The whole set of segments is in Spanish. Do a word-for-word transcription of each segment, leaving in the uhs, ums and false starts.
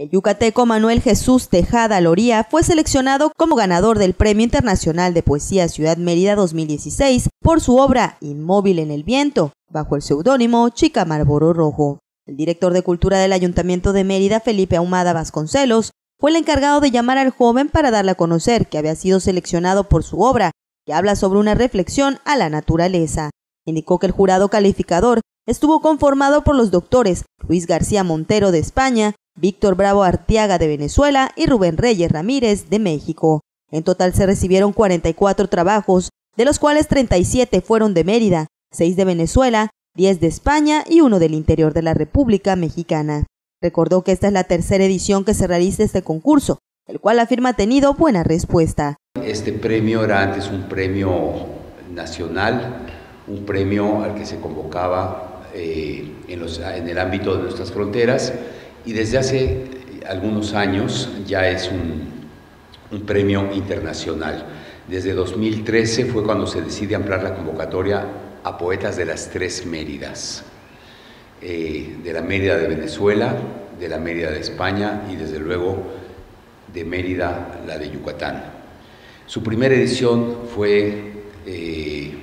El yucateco Manuel Jesús Tejada Loría fue seleccionado como ganador del Premio Internacional de Poesía Ciudad Mérida dos mil dieciséis por su obra Inmóvil en el Viento, bajo el seudónimo Chica Marlboro Rojo. El director de Cultura del Ayuntamiento de Mérida, Felipe Ahumada Vasconcelos, fue el encargado de llamar al joven para darle a conocer que había sido seleccionado por su obra, que habla sobre una reflexión a la naturaleza. Indicó que el jurado calificador estuvo conformado por los doctores Luis García Montero de España, Víctor Bravo Arteaga de Venezuela y Rubén Reyes Ramírez de México. En total se recibieron cuarenta y cuatro trabajos, de los cuales treinta y siete fueron de Mérida, seis de Venezuela, diez de España y uno del interior de la República Mexicana. Recordó que esta es la tercera edición que se realiza este concurso, el cual afirma ha tenido buena respuesta. Este premio era antes un premio nacional, un premio al que se convocaba eh, en, los, en el ámbito de nuestras fronteras, y desde hace algunos años ya es un, un premio internacional. Desde dos mil trece fue cuando se decide ampliar la convocatoria a poetas de las tres Méridas, eh, de la Mérida de Venezuela, de la Mérida de España y desde luego de Mérida, la de Yucatán. Su primera edición fue eh,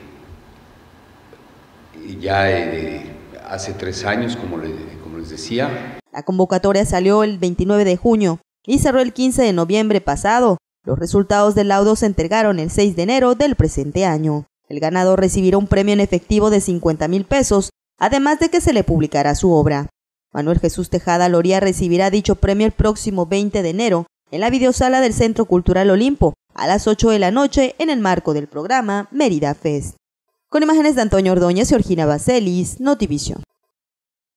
ya eh, hace tres años, como, le, como les decía. La convocatoria salió el veintinueve de junio y cerró el quince de noviembre pasado. Los resultados del laudo se entregaron el seis de enero del presente año. El ganador recibirá un premio en efectivo de cincuenta mil pesos, además de que se le publicará su obra. Manuel Jesús Tejada Loría recibirá dicho premio el próximo veinte de enero en la videosala del Centro Cultural Olimpo a las ocho de la noche en el marco del programa Mérida Fest. Con imágenes de Antonio Ordóñez y Orgina Vaselis, Notivision.